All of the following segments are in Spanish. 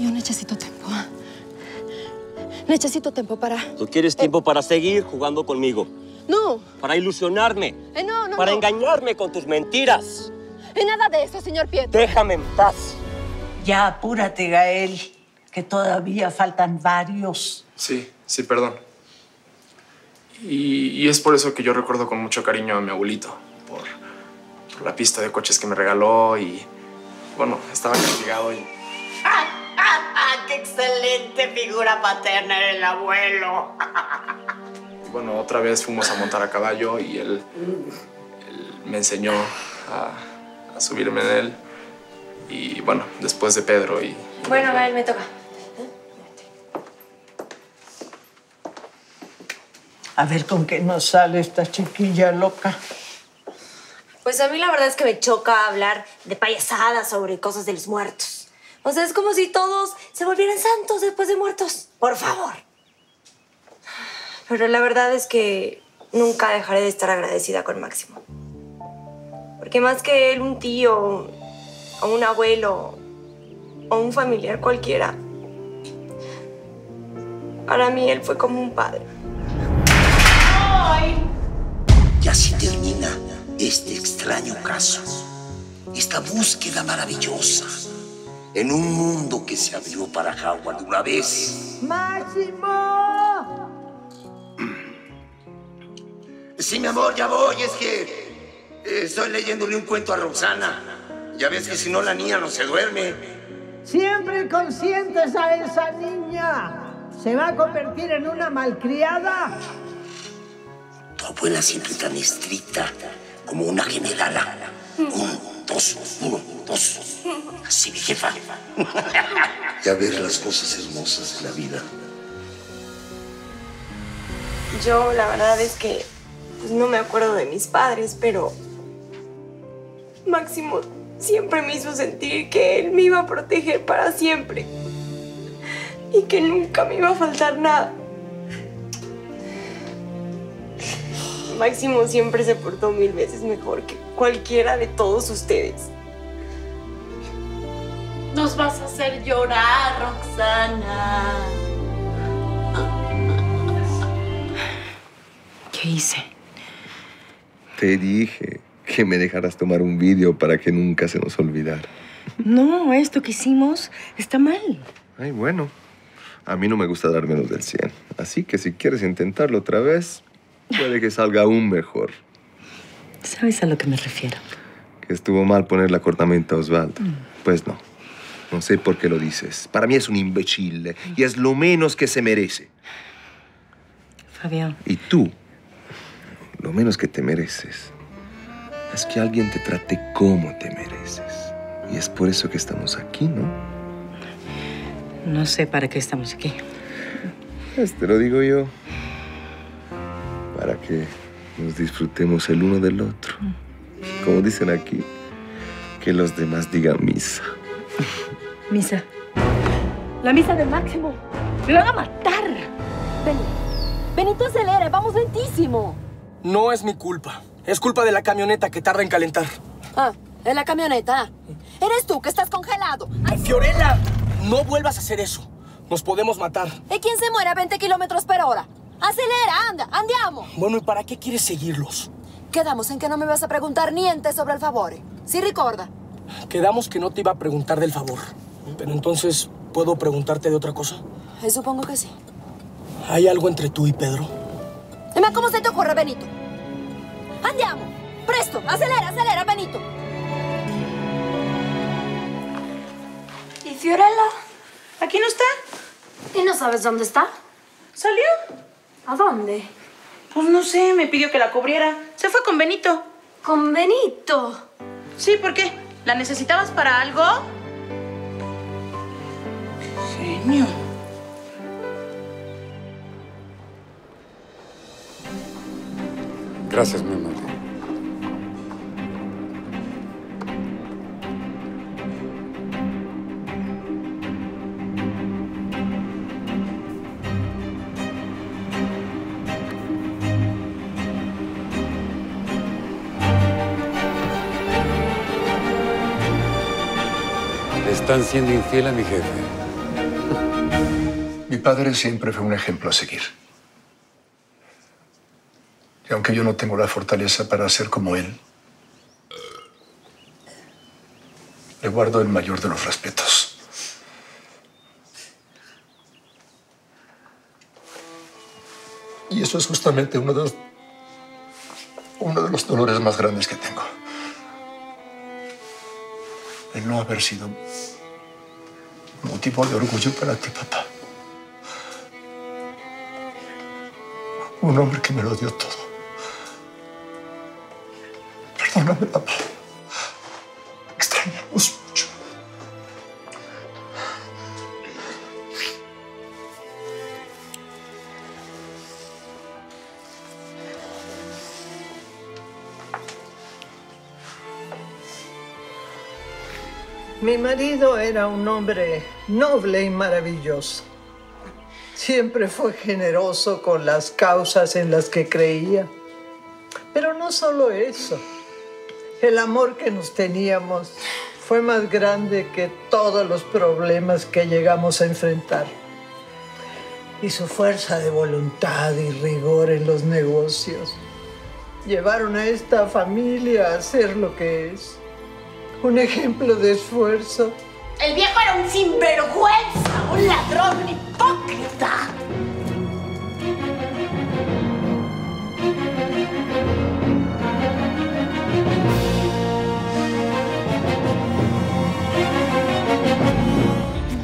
Yo necesito tiempo. Necesito tiempo para... ¿Tú quieres tiempo para seguir jugando conmigo? No. Para ilusionarme. No. Para engañarme con tus mentiras. Nada de eso, señor Pietro. Déjame en paz. Ya apúrate, Gael, que todavía faltan varios. Sí, perdón. Y es por eso que yo recuerdo con mucho cariño a mi abuelito. Por la pista de coches que me regaló y... Bueno, estaba castigado y... ¡Qué excelente figura paterna era el abuelo! Bueno, otra vez fuimos a montar a caballo y él me enseñó a subirme en él. Y bueno, después de Pedro y... Bueno, Gael, me toca. A ver con qué nos sale esta chiquilla loca. Pues a mí la verdad es que me choca hablar de payasadas sobre cosas de los muertos. O sea, es como si todos se volvieran santos después de muertos. ¡Por favor! Pero la verdad es que nunca dejaré de estar agradecida con Máximo. Porque más que él, un tío, o un abuelo, o un familiar cualquiera, para mí él fue como un padre. ¡Ay! Y así termina este extraño caso. Esta búsqueda maravillosa. En un mundo que se abrió para Jaguar de una vez. ¡Máximo! Sí, mi amor, ya voy. Es que estoy leyéndole un cuento a Roxana. Ya ves que si no, la niña no se duerme. Siempre consientes a esa niña. ¿Se va a convertir en una malcriada? Tu abuela siempre tan estricta como una generala. Uno, dos. Sí, mi jefa. Y a ver las cosas hermosas de la vida. Yo, la verdad es que pues, no me acuerdo de mis padres, pero... Máximo siempre me hizo sentir que él me iba a proteger para siempre. Y que nunca me iba a faltar nada. Máximo siempre se portó 1000 veces mejor que cualquiera de todos ustedes. Nos vas a hacer llorar, Roxana. ¿Qué hice? Te dije que me dejaras tomar un video para que nunca se nos olvidara. No, esto que hicimos está mal. Ay, bueno. A mí no me gusta dar menos del 100. Así que si quieres intentarlo otra vez... Puede que salga aún mejor. ¿Sabes a lo que me refiero? Que estuvo mal poner la cortamenta a Osvaldo. Pues no. No sé por qué lo dices. Para mí es un imbécil y es lo menos que se merece. Fabián. Y tú, lo menos que te mereces es que alguien te trate como te mereces. Y es por eso que estamos aquí, ¿no? No sé para qué estamos aquí. Pues te lo digo yo. Para que nos disfrutemos el uno del otro. Como dicen aquí, que los demás digan misa. Misa. La misa de Máximo. ¡Me van a matar! Benito, acelera. Vamos lentísimo. No es mi culpa. Es culpa de la camioneta que tarda en calentar. Ah, es la camioneta. Eres tú que estás congelado. ¡Ay, Fiorella! No vuelvas a hacer eso. Nos podemos matar. ¿Y quién se muere a 20 km/h? ¡Acelera, anda! ¡Andiamo! Bueno, ¿y para qué quieres seguirlos? Quedamos en que no me vas a preguntar niente sobre el favor. ¿Sí recuerda? Quedamos que no te iba a preguntar del favor. Pero entonces, ¿puedo preguntarte de otra cosa? Supongo que sí. ¿Hay algo entre tú y Pedro? Dime, ¿cómo se te ocurre, Benito? ¡Andiamo! ¡Presto! ¡Acelera, acelera, Benito! ¿Y Fiorella? ¿Aquí no está? ¿Y no sabes dónde está? ¿Salió? ¿A dónde? Pues no sé, me pidió que la cubriera. Se fue con Benito. ¿Con Benito? Sí, ¿por qué? ¿La necesitabas para algo? Genio. Gracias, mi madre. Están siendo infiel a mi jefe. Mi padre siempre fue un ejemplo a seguir. Y aunque yo no tengo la fortaleza para ser como él, le guardo el mayor de los respetos. Y eso es justamente uno de los dolores más grandes que tengo. El no haber sido motivo de orgullo para ti, papá. Un hombre que me lo dio todo. Perdóname, papá. Te extrañamos mucho. Mi marido era un hombre noble y maravilloso. Siempre fue generoso con las causas en las que creía. Pero no solo eso. El amor que nos teníamos fue más grande que todos los problemas que llegamos a enfrentar. Y su fuerza de voluntad y rigor en los negocios llevaron a esta familia a ser lo que es. Un ejemplo de esfuerzo. El viejo era un sinvergüenza, un ladrón, un hipócrita.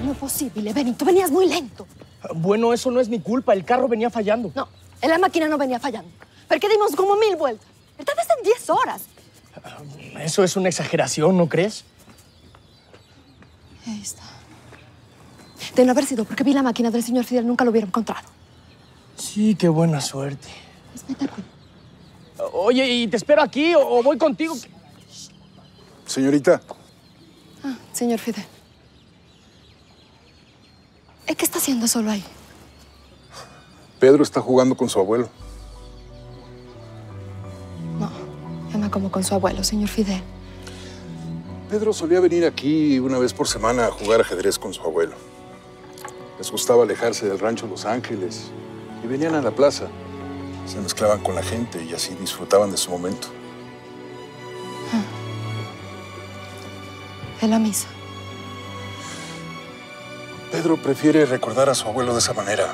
No es posible, Benito. Venías muy lento. Bueno, eso no es mi culpa. El carro venía fallando. No, la máquina no venía fallando. Porque dimos como 1000 vueltas. Tal vez en 10 horas. Eso es una exageración, ¿no crees? Ahí está. De no haber sido porque vi la máquina del señor Fidel, nunca lo hubiera encontrado. Sí, qué buena suerte. Oye, ¿y te espero aquí o voy contigo? Señorita. Ah, señor Fidel. ¿Qué está haciendo solo ahí? Pedro está jugando con su abuelo. Como con su abuelo, señor Fidel. Pedro solía venir aquí una vez por semana a jugar ajedrez con su abuelo. Les gustaba alejarse del rancho Los Ángeles y venían a la plaza. Se mezclaban con la gente y así disfrutaban de su momento. ¿De la misa? Pedro prefiere recordar a su abuelo de esa manera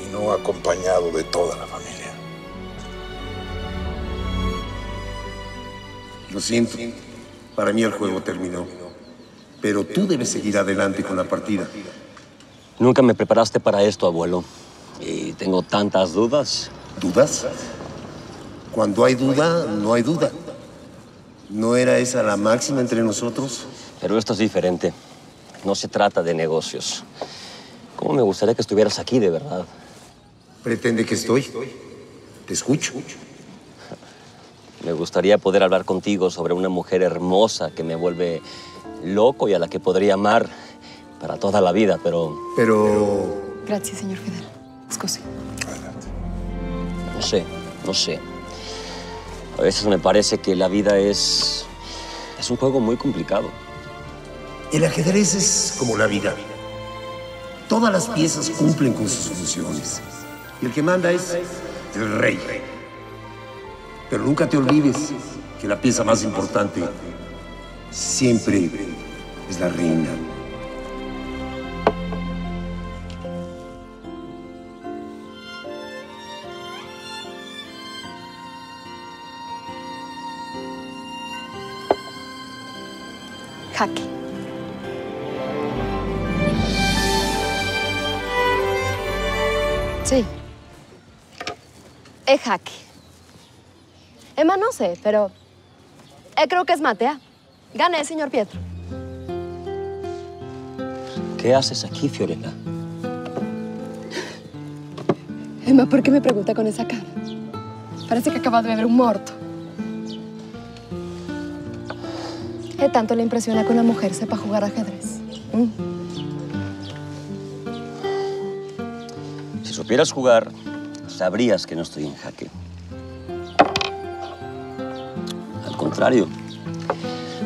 y no acompañado de toda la familia. Lo siento, para mí el juego terminó. Pero tú debes seguir adelante con la partida. Nunca me preparaste para esto, abuelo. Y tengo tantas dudas. ¿Dudas? Cuando hay duda, no hay duda. ¿No era esa la máxima entre nosotros? Pero esto es diferente. No se trata de negocios. ¿Cómo me gustaría que estuvieras aquí, de verdad? ¿Pretende que estoy? Te escucho. Me gustaría poder hablar contigo sobre una mujer hermosa que me vuelve loco y a la que podría amar para toda la vida, pero... Gracias, señor Fidel. Excuse. Adelante. No sé. A veces me parece que la vida es un juego muy complicado. El ajedrez es como la vida. Todas las piezas cumplen con sus funciones. Y el que manda es el rey. Pero nunca te olvides que la pieza más importante siempre es la reina. Jaque. Sí. Es jaque. Emma, no sé, pero creo que es matea. Gané, señor Pietro. ¿Qué haces aquí, Fiorella? Emma, ¿por qué me pregunta con esa cara? Parece que acaba de beber un morto. ¿Qué tanto le impresiona que una mujer sepa jugar ajedrez? Si supieras jugar, sabrías que no estoy en jaque. Al contrario,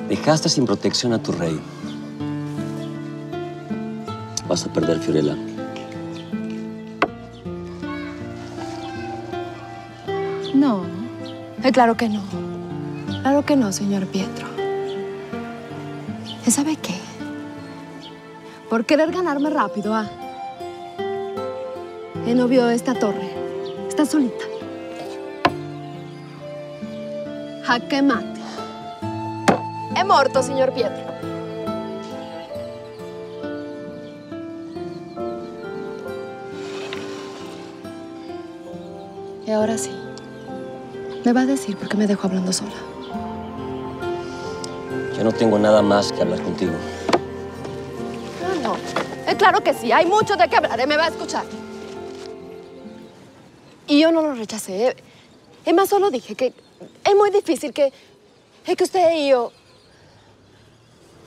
dejaste sin protección a tu rey. Vas a perder, Fiorella. No, claro que no. Claro que no, señor Pietro. ¿Y sabe qué? Por querer ganarme rápido, ¿ah? El novio de esta torre está solita. Jaque mate. He muerto, señor Pietro. Y ahora sí, me va a decir por qué me dejó hablando sola. Yo no tengo nada más que hablar contigo. No, no. Claro que sí, hay mucho de qué hablar, me va a escuchar. Y yo no lo rechacé. Es más, solo dije que es muy difícil que... Es que usted y yo...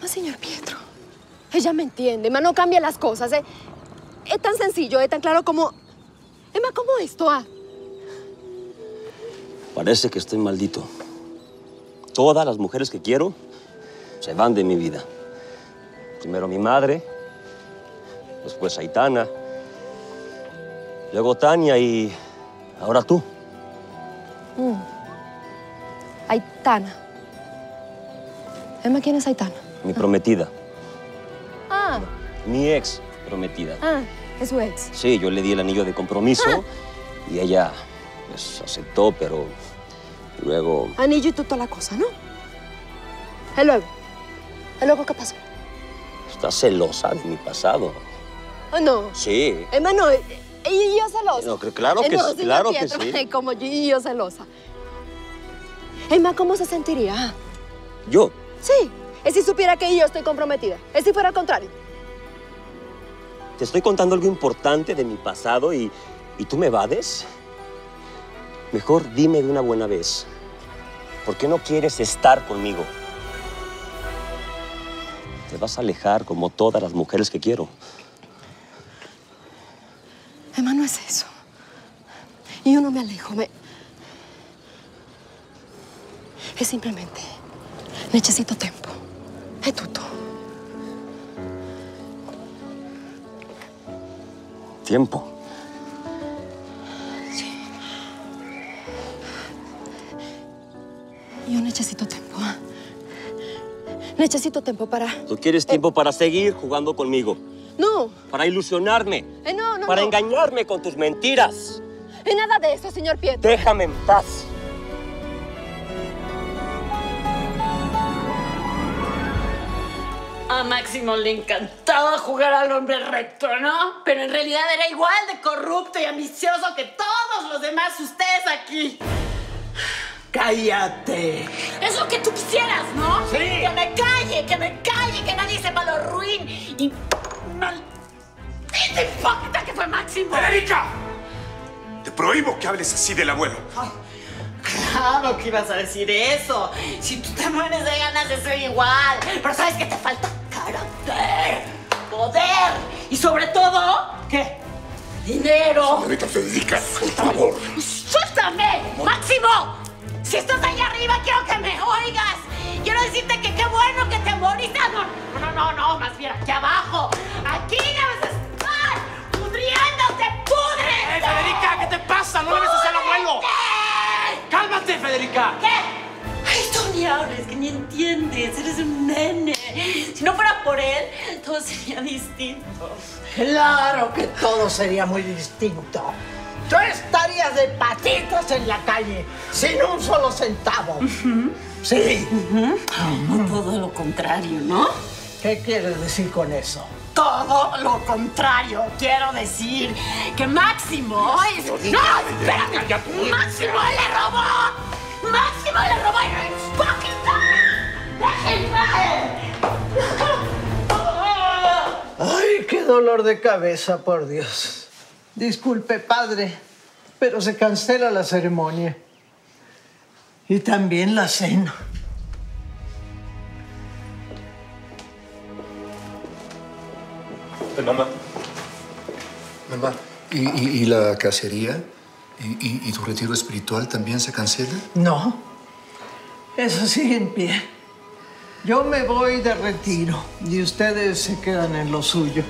No, señor Pietro. Ella me entiende, más no cambia las cosas. Es tan sencillo, es tan claro como... Es más, como esto, ah. Parece que estoy maldito. Todas las mujeres que quiero se van de mi vida. Primero mi madre, después Aitana, luego Tania y ahora tú. Aitana. Emma, ¿quién es Aitana? Mi prometida. Ah. No, mi ex prometida. Ah, es su ex. Sí, yo le di el anillo de compromiso y ella... Pues aceptó, pero luego... Anillo y tú toda la cosa, ¿no? ¿Y luego qué pasó? Estás celosa de mi pasado. ¿No? Sí. Hermano, ¿y yo celosa? No, claro que sí, claro que sí. Como yo celosa. Hermano, ¿cómo se sentiría? ¿Yo? Sí. Es si supiera que yo estoy comprometida. Es si fuera al contrario. Te estoy contando algo importante de mi pasado y tú me evades. Mejor dime de una buena vez, ¿por qué no quieres estar conmigo? Te vas a alejar como todas las mujeres que quiero. Emma, no es eso. Yo no me alejo, Es simplemente... Necesito tiempo. Es tutto. ¿Tiempo? Yo necesito tiempo. Necesito tiempo para... ¿Tú quieres tiempo para seguir jugando conmigo? No. Para ilusionarme. No. Para engañarme con tus mentiras. Nada de eso, señor Pietro. Déjame en paz. A Máximo le encantaba jugar al hombre recto, ¿no? Pero en realidad era igual de corrupto y ambicioso que todos los demás ustedes aquí. ¡Cállate! Es lo que tú quisieras, ¿no? ¡Sí! Que me calle, que nadie sepa lo ruin y... ¡Maldita hipócrita que fue Máximo! ¡Federica! Te prohíbo que hables así del abuelo. Ay, claro que ibas a decir eso. Si tú te mueres de ganas de ser igual. Pero ¿sabes qué? Te falta carácter, poder y sobre todo... ¿Qué? ¡Dinero! ¡Señorita Federica, por favor! ¡Suéltame! ¡Máximo! Si estás allá arriba, quiero que me oigas. Quiero decirte que qué bueno que te moriste. No, más bien aquí abajo. Aquí debes estar pudriéndote, pudre. Federica, ¿qué te pasa? No le ves hacer al abuelo. ¡Cálmate, Federica! ¿Qué? Ay, tú ni hables, que ni entiendes. Eres un nene. Si no fuera por él, todo sería distinto. Claro que todo sería muy distinto. Tú estarías de patitas en la calle, sin un solo centavo. Sí. Todo lo contrario, ¿no? ¿Qué quieres decir con eso? Todo lo contrario. Quiero decir que Máximo... ¡No! ¡Espérate! ¡Máximo le robó! ¡Máximo le robó! ¡Y no es poquita! ¡Ay, qué dolor de cabeza, por Dios! Disculpe, padre, pero se cancela la ceremonia. Y también la cena. Mamá. Mamá, ¿y la cacería? ¿Y tu retiro espiritual también se cancela? No. Eso sigue en pie. Yo me voy de retiro y ustedes se quedan en lo suyo.